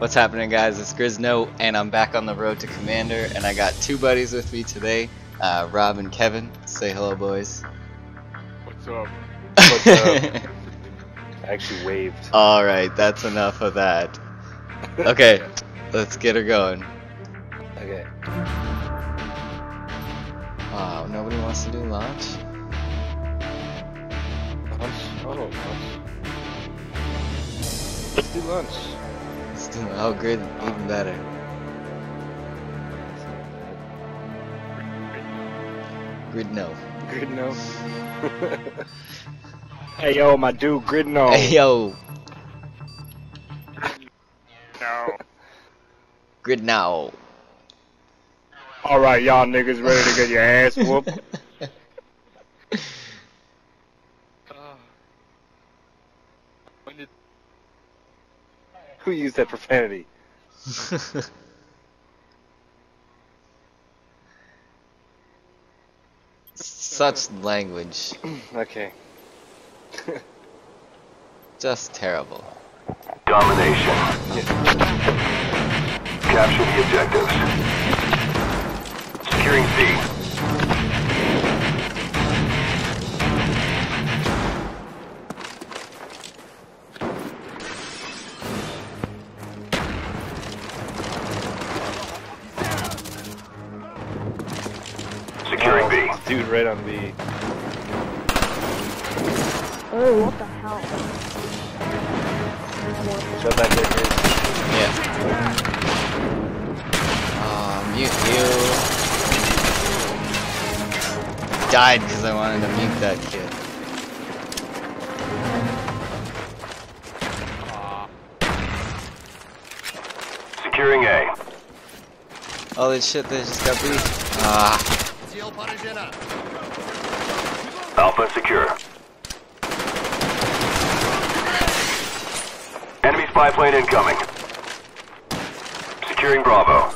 What's happening, guys? It's Grizno, and I'm back on the road to Commander, and I got two buddies with me today, Rob and Kevin. Say hello, boys. What's up? What's up? I actually waved. Alright, that's enough of that. Okay, let's get her going. Okay. Wow, nobody wants to do launch? Lunch? Oh, lunch. Let's do lunch. Oh, great, even better. Grizno. Grizno. Hey yo, my dude, Grizno. Hey yo. No. Grizno. Alright, y'all niggas ready to get your ass whooped? Who used that profanity? Such language. Okay. Just terrible. Domination. Yeah. Capture the objectives. Securing C. Dude, right on B. Oh, what the hell? Shut that dick, dude. Yeah. Mute you. Died because I wanted to mute that kid. Securing A. All that shit that just got beat. Ah. Alpha secure. Enemy spy plane incoming. Securing Bravo.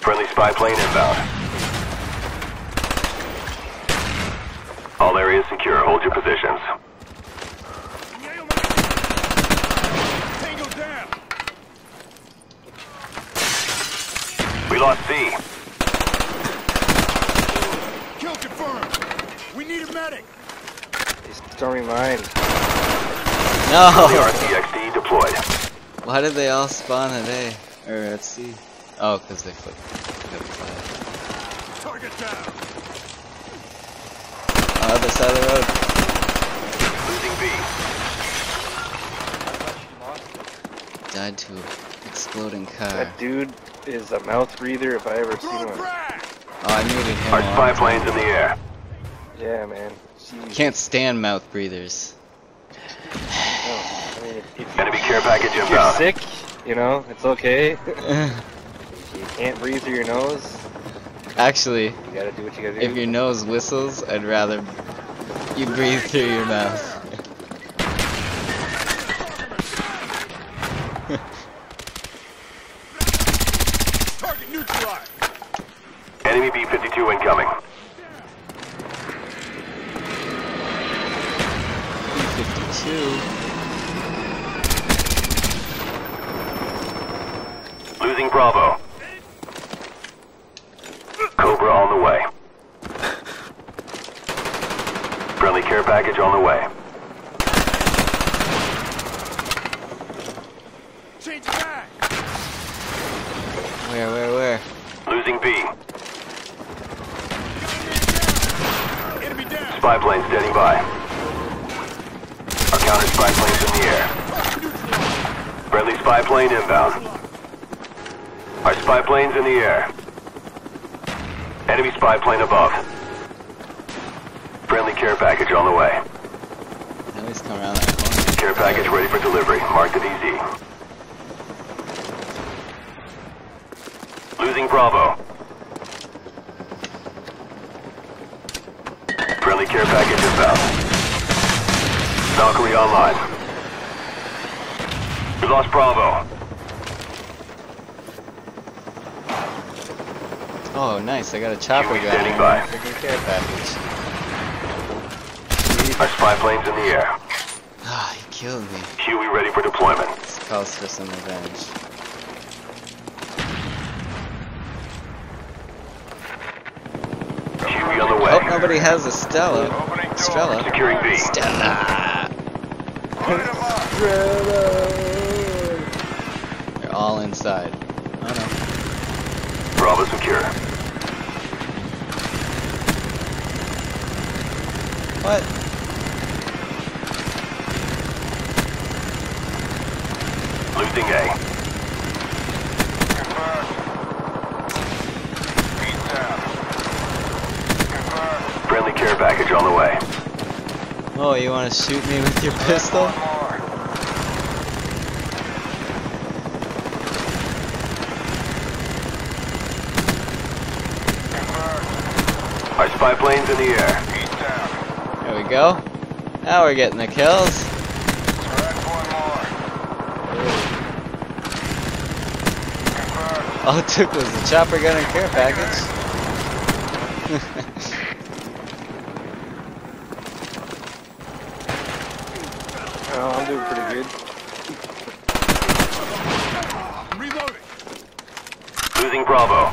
Friendly spy plane inbound. All areas secure. Hold your positions. We lost C. We need a medic. It's stormy mine. No. RCXD deployed. Why did they all spawn at A or at C? Oh, because they flipped. Target down. Other side of the road. Losing B. Died to an exploding car. That dude is a mouth breather if I ever seen one. Oh, I muted him. Our spy plane's in the air. Yeah, man. Jeez. Can't stand mouth breathers. No, I mean, if enemy care package inbound. You're sick, you know, it's okay. You can't breathe through your nose. Actually, you gotta do what you gotta do. If your nose whistles, I'd rather you breathe through your mouth. Target neutralized. Enemy B-52 incoming. Two. Losing Bravo. Cobra on the way. Friendly care package on the way. Change back. Where? Losing B. Enemy down. Spy plane standing by. Counter spy planes in the air. Friendly spy plane inbound. Our spy plane's in the air. Enemy spy plane above. Friendly care package on the way. At least come around that corner. Care package ready for delivery. Marked it easy. Losing Bravo. Friendly care package inbound. Valkyrie online. We lost Bravo. Oh, nice! I got a chopper guy. Standing by. Our spy plane's in the air. killed me. Huey ready for deployment. This calls for some revenge. Huey on the way. Oh, nobody has a Stella. Stella. Securing B. Stella. Stella. They're all inside. Oh no. Bravo secure. What? Losing A. Confirmed. Beat down. Confirmed. Friendly care package on the way. Oh, you want to shoot me with your pistol? Confirmed. Our spy plane's in the air. Beat down. There we go. Now we're getting the kills. All it took was the chopper gun and care package. Oh, I'm doing pretty good. Reloading. Losing Bravo.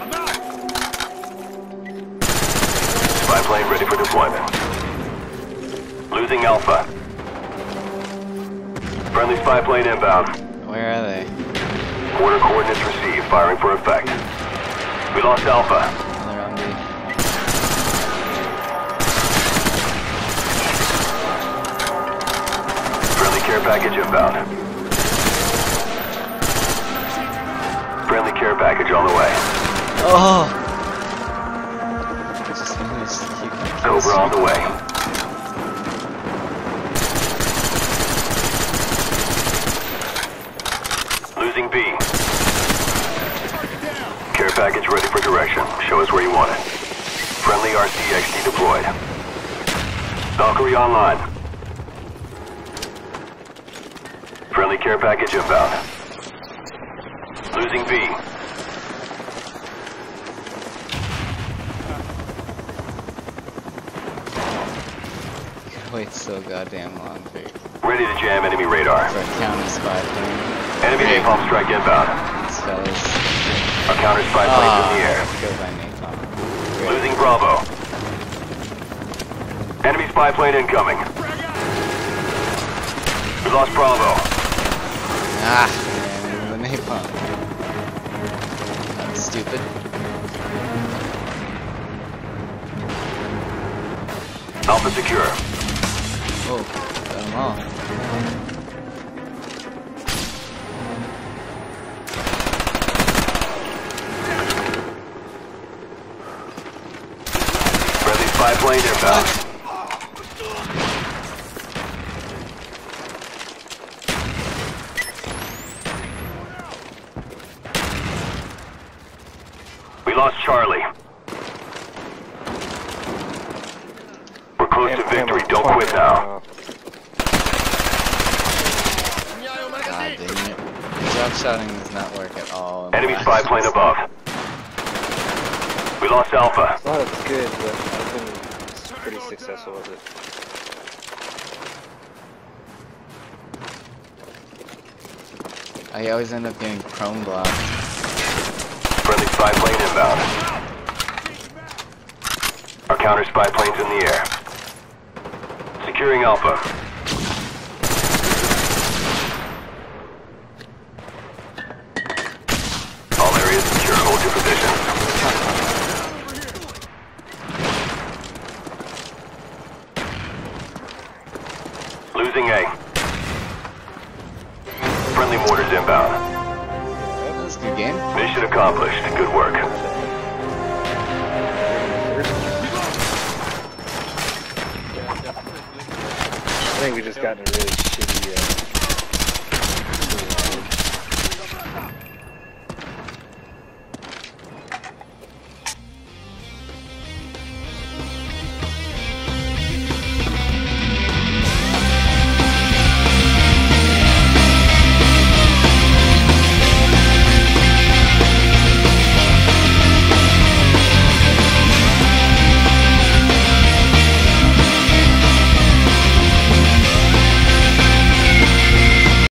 I'm out. Spy plane ready for deployment. Losing Alpha. Friendly spy plane inbound. Where are they? Quarter coordinates received. Firing for effect. We lost Alpha. They're on me. Friendly care package inbound. Friendly care package on the way. Oh! Cobra on the way. Losing B. Care package ready for direction. Show us where you want it. Friendly RCXD deployed. Valkyrie online. Friendly care package inbound. Losing B. Wait so goddamn long, dude. Ready to jam enemy radar. For a counter spy plane. Enemy napalm strike inbound. These fellas. Our counter spy plane's in the air. Go by napalm. Great. Losing Bravo. Enemy spy plane incoming. We lost Bravo. Ah, man, the napalm. That's stupid. Alpha secure. Oh. Oh. Friendly spy plane inbound. We lost Charlie. We're close to victory. Don't quit now. Shouting does not work at all. Enemy spy plane above. We lost Alpha. I thought it was good, but I've been pretty successful with it. I always end up getting chrome blocked. Friendly spy plane inbound. Our counter spy plane's in the air. Securing Alpha. Losing A. Friendly mortars inbound. That was a good game. Mission accomplished. Good work. I think we just got a really shitty